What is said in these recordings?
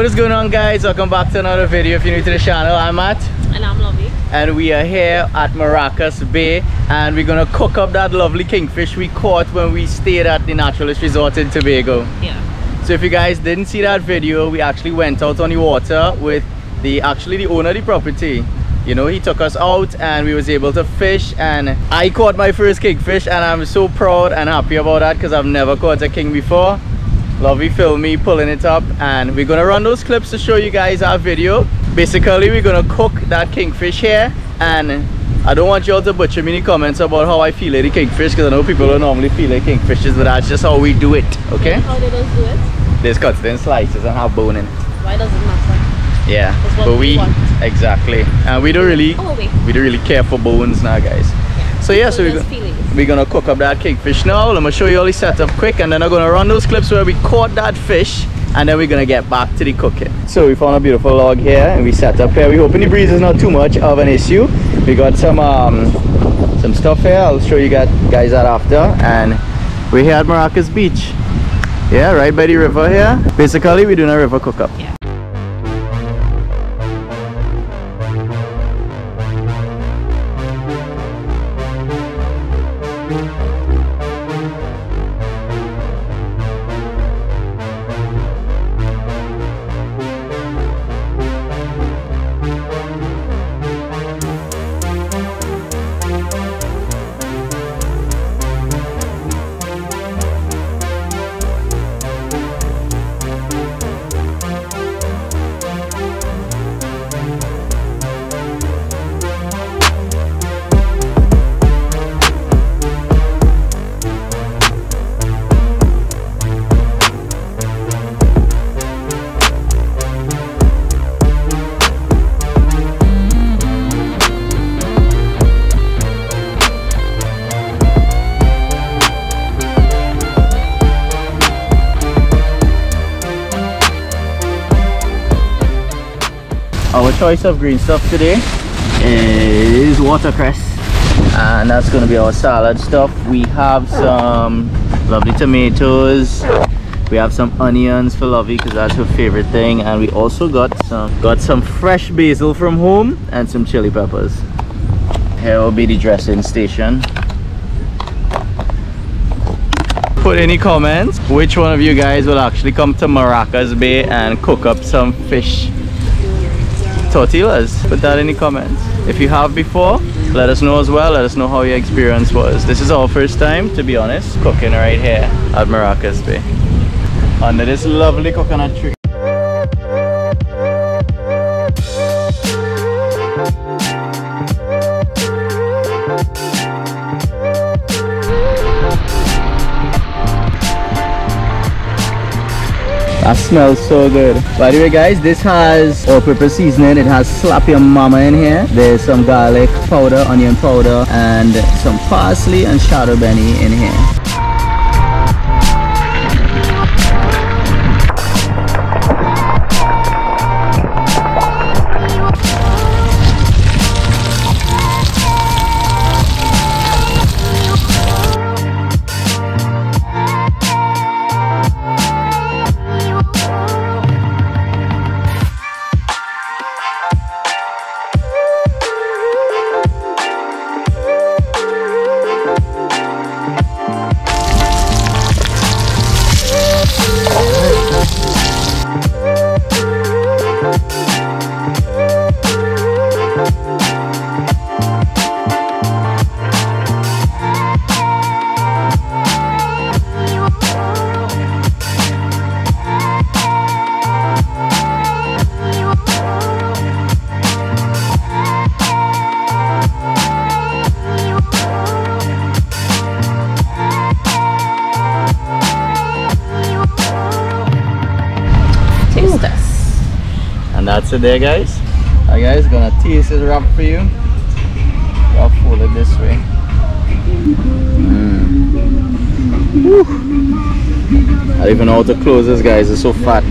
What is going on, guys? Welcome back to another video. If you're new to the channel, I'm Matt. And I'm Lovely. And we are here at Maracas Bay, and we're gonna cook up that lovely kingfish we caught when we stayed at the Naturalist Resort in Tobago. Yeah. So if you guys didn't see that video, we actually went out on the water with the owner of the property. You know, he took us out and we was able to fish, and I caught my first kingfish, and I'm so proud and happy about that because I've never caught a king before. Lovely filmed me pulling it up, and we're gonna run those clips to show you guys our video. Basically, we're gonna cook that kingfish here, and I don't want you all to butcher me in the comments about how I fillet the kingfish, because I know people don't normally fillet kingfishes, but that's just how we do it, okay? How do those do it? They cut it in slices and have bone in it. Why does it matter? Yeah, it's what but we want. Exactly, and we don't really care for bones now, guys. Yeah. So yeah, so we're gonna cook up that kingfish now. I'm gonna show you all the setup quick, and then I'm gonna run those clips where we caught that fish, and then we're gonna get back to the cooking. So we found a beautiful log here, and we set up here. We're hoping the breeze is not too much of an issue. We got some stuff here. I'll show you guys that after. And we're here at Maracas Beach. Yeah, right by the river here. Basically, we're doing a river cook up. Yeah. Our choice of green stuff today is watercress, and that's going to be our salad stuff. We have some lovely tomatoes, we have some onions for Lovey because that's her favorite thing, and we also got some fresh basil from home and some chili peppers. Here will be the dressing station. Put any comments which one of you guys will actually come to Maracas Bay and cook up some fish tortillas. Put that in the comments. If you have before, let us know as well. Let us know how your experience was. This is our first time, to be honest, cooking right here at Maracas Bay under this lovely coconut tree. That smells so good. By the way, guys, this has all-purpose seasoning. It has slap your mama in here. There's some garlic powder, onion powder, and some parsley and shadow benny in here. That's it there, guys. Alright, guys, gonna taste this wrap for you. I'll fold it this way. I don't even know how to close this, guys. It's so fat.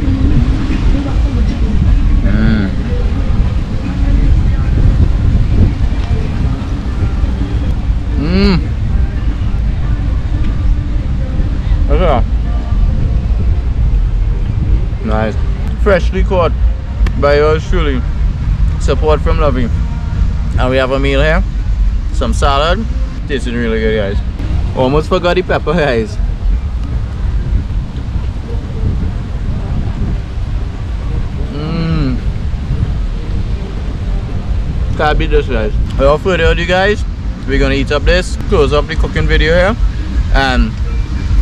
Nice. freshly caught by yours truly. Support from Lovey. And we have a meal here. Some salad. Tasting really good, guys. Almost forgot the pepper, guys. Can't beat this, guys. Without further ado, guys, we're gonna eat up this, close up the cooking video here, and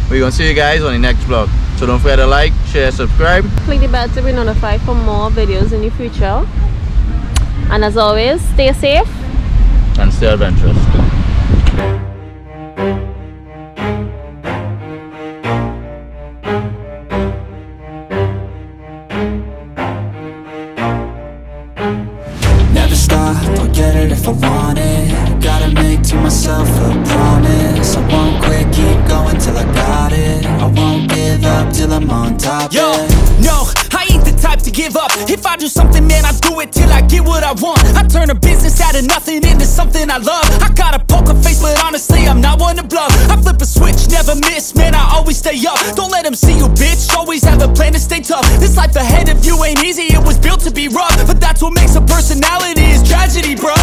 we're gonna see you guys on the next vlog. So don't forget to like, share, subscribe, click the bell to be notified for more videos in the future, and as always, stay safe and stay adventurous. I love, I got a poker face, but honestly I'm not one to bluff. I flip a switch, never miss, man, I always stay up. Don't let them see you, bitch, always have a plan to stay tough. This life ahead of you ain't easy, it was built to be rough. But that's what makes a personality is tragedy, bruh.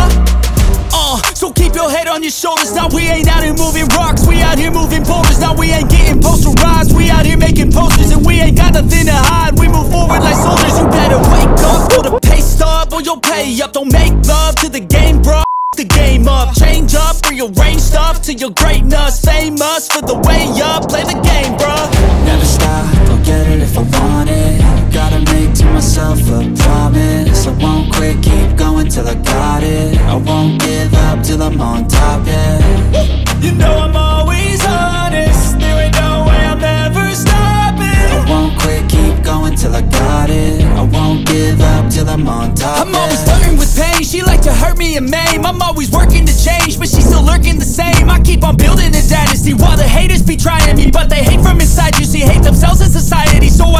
So keep your head on your shoulders. Now we ain't out here moving rocks, we out here moving boulders. Now we ain't getting posterized, we out here making posters. And we ain't got nothing to hide, we move forward like soldiers. You better wake up, go to pay stub or you'll pay up. Don't make love to the game, bruh. The game up, change up, rearrange stuff to your greatness, famous for the way up, play the game, bruh. Never stop, I'll get it if I want it. Gotta make to myself a promise. I won't quit, keep going till I got it. I won't give up till I'm on top, yeah. You know I'm always honest, there ain't no way I'm ever stopping. I won't quit, keep going till I got it. I won't give up till I'm on top, I'm always flirting with pain, she like to hurt me and maim. I'm always working to change, but she's still lurking the same. I keep on building a dynasty while the haters be trying me, but they hate from inside. You see, hate themselves in society, so